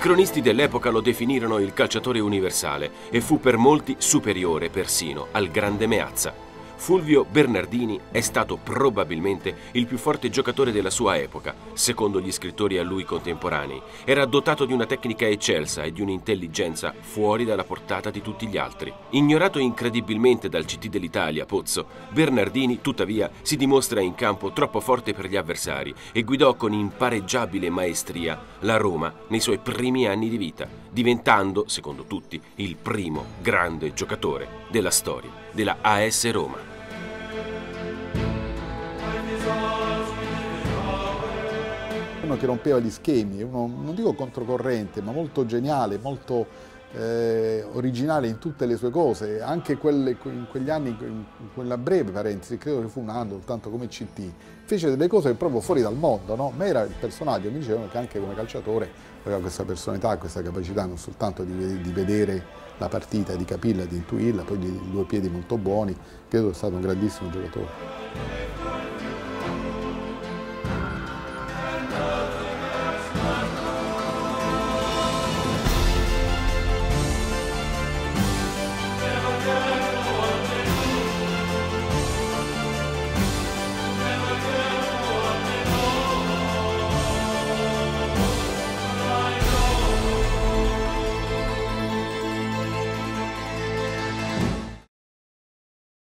cronisti dell'epoca lo definirono il calciatore universale e fu per molti superiore persino al grande Meazza. Fulvio Bernardini è stato probabilmente il più forte giocatore della sua epoca, secondo gli scrittori a lui contemporanei. Era dotato di una tecnica eccelsa e di un'intelligenza fuori dalla portata di tutti gli altri. Ignorato incredibilmente dal CT dell'Italia, Pozzo, Bernardini tuttavia si dimostra in campo troppo forte per gli avversari e guidò con impareggiabile maestria la Roma nei suoi primi anni di vita, diventando, secondo tutti, il primo grande giocatore della storia della AS Roma. Uno che rompeva gli schemi, uno non dico controcorrente, ma molto geniale, molto originale in tutte le sue cose, anche in quegli anni, in quella breve parentesi, credo che fu un anno soltanto come CT, fece delle cose proprio fuori dal mondo, no? Ma era il personaggio, mi dicevano che anche come calciatore aveva questa personalità, questa capacità non soltanto di vedere la partita, di capirla, di intuirla, poi di due piedi molto buoni, credo sia stato un grandissimo giocatore.